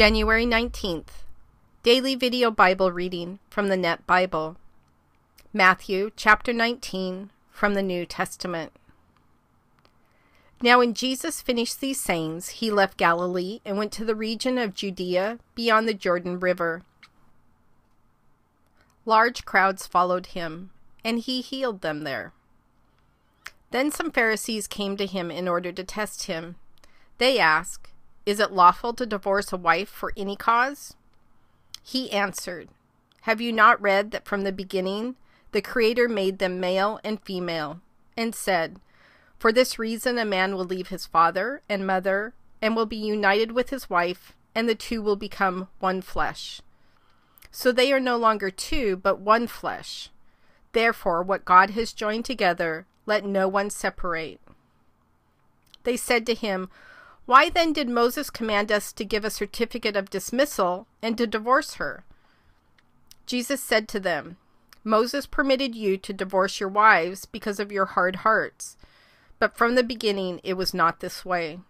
January 19th, Daily Video Bible Reading from the NET Bible. Matthew chapter 19 from the New Testament. Now when Jesus finished these sayings, he left Galilee and went to the region of Judea beyond the Jordan River. Large crowds followed him, and he healed them there. Then some Pharisees came to him in order to test him. They asked, "Is it lawful to divorce a wife for any cause?" He answered, "Have you not read that from the beginning the Creator made them male and female, and said, 'For this reason a man will leave his father and mother, and will be united with his wife, and the two will become one flesh.' So they are no longer two, but one flesh. Therefore, what God has joined together, let no one separate." They said to him, "Why then did Moses command us to give a certificate of dismissal and to divorce her?" Jesus said to them, "Moses permitted you to divorce your wives because of your hard hearts, but from the beginning it was not this way.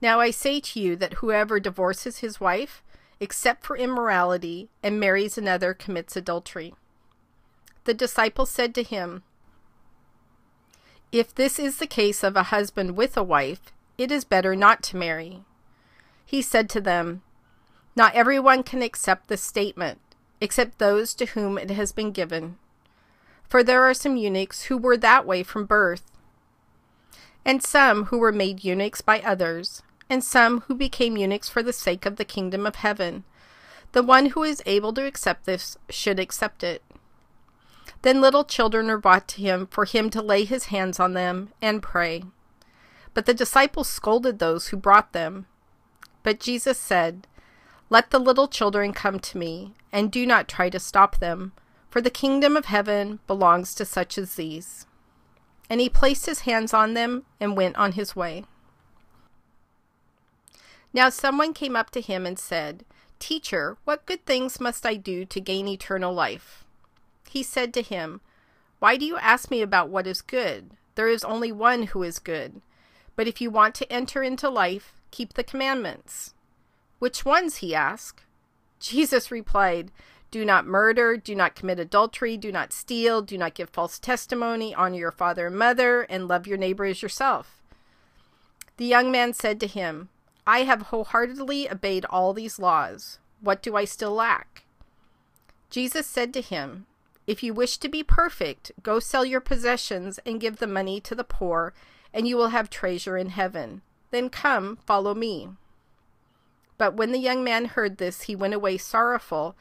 Now I say to you that whoever divorces his wife, except for immorality, and marries another, commits adultery." The disciples said to him, "If this is the case of a husband with a wife, it is better not to marry." He said to them, "Not everyone can accept this statement, except those to whom it has been given. For there are some eunuchs who were that way from birth, and some who were made eunuchs by others, and some who became eunuchs for the sake of the kingdom of heaven. The one who is able to accept this should accept it." Then little children are brought to him for him to lay his hands on them and pray. But the disciples scolded those who brought them. But Jesus said, "Let the little children come to me, and do not try to stop them, for the kingdom of heaven belongs to such as these." And he placed his hands on them and went on his way. Now someone came up to him and said, "Teacher, what good things must I do to gain eternal life?" He said to him, "Why do you ask me about what is good? There is only one who is good. But if you want to enter into life, keep the commandments." "Which ones?" he asked. Jesus replied, "Do not murder, do not commit adultery, do not steal, do not give false testimony, honor your father and mother, and love your neighbor as yourself." The young man said to him, "I have wholeheartedly obeyed all these laws. What do I still lack?" Jesus said to him, "If you wish to be perfect, go sell your possessions and give the money to the poor, and you will have treasure in heaven. Then come, follow me." But when the young man heard this, he went away sorrowful,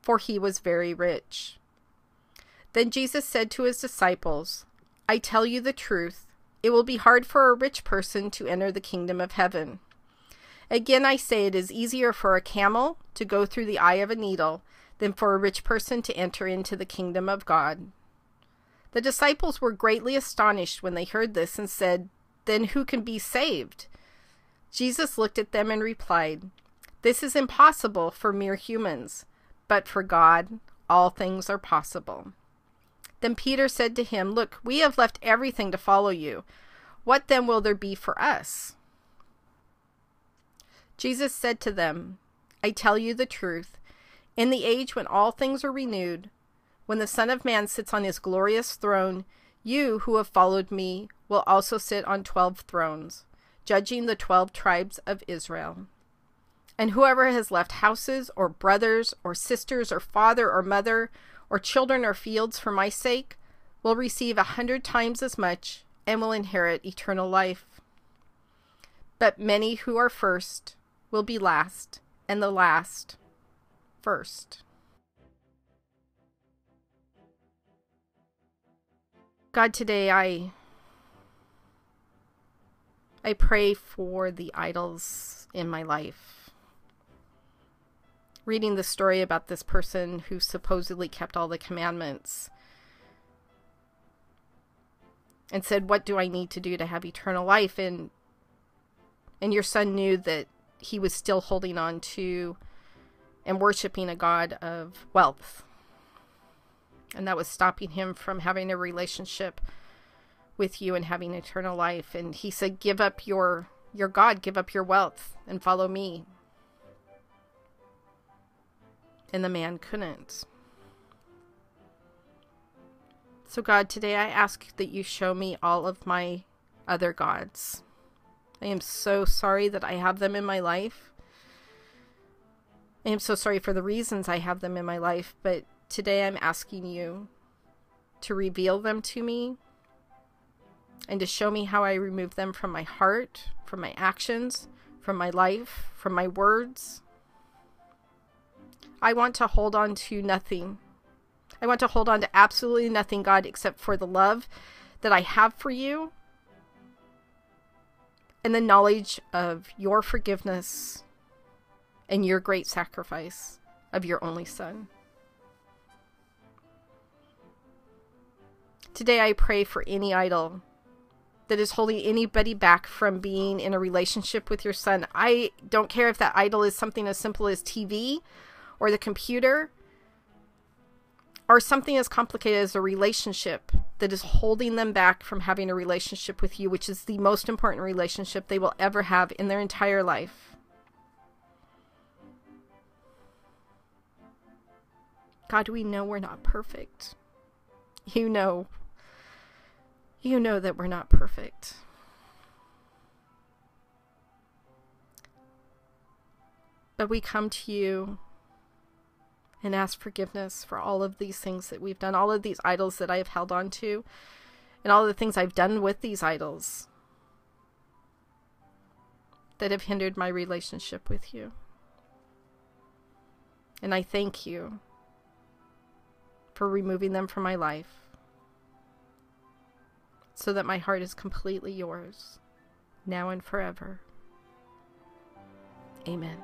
for he was very rich. Then Jesus said to his disciples, "I tell you the truth, it will be hard for a rich person to enter the kingdom of heaven. Again, I say it is easier for a camel to go through the eye of a needle than for a rich person to enter into the kingdom of God." The disciples were greatly astonished when they heard this and said, "Then who can be saved?" Jesus looked at them and replied, "This is impossible for mere humans, but for God all things are possible." Then Peter said to him, "Look, we have left everything to follow you. What then will there be for us?" Jesus said to them, "I tell you the truth, in the age when all things are renewed, when the Son of Man sits on his glorious throne, you who have followed me will also sit on 12 thrones, judging the 12 tribes of Israel. And whoever has left houses or brothers or sisters or father or mother or children or fields for my sake will receive 100 times as much and will inherit eternal life. But many who are first will be last, and the last first." God, today I pray for the idols in my life. Reading the story about this person who supposedly kept all the commandments and said, "What do I need to do to have eternal life?" And your son knew that he was still holding on to and worshiping a god of wealth. And that was stopping him from having a relationship with you and having eternal life. And he said, "Give up your God, give up your wealth, and follow me." and the man couldn't. So God, today I ask that you show me all of my other gods. I am so sorry that I have them in my life. I am so sorry for the reasons I have them in my life, but today I'm asking you to reveal them to me and to show me how I remove them from my heart, from my actions, from my life, from my words. I want to hold on to nothing. I want to hold on to absolutely nothing, God, except for the love that I have for you and the knowledge of your forgiveness and your great sacrifice of your only Son. Today I pray for any idol that is holding anybody back from being in a relationship with your Son. I don't care if that idol is something as simple as TV or the computer, or something as complicated as a relationship that is holding them back from having a relationship with you, which is the most important relationship they will ever have in their entire life. God, we know we're not perfect. You know that we're not perfect. But we come to you and ask forgiveness for all of these things that we've done, all of these idols that I have held on to, and all the things I've done with these idols that have hindered my relationship with you. And I thank you for removing them from my life so that my heart is completely yours, now and forever. Amen.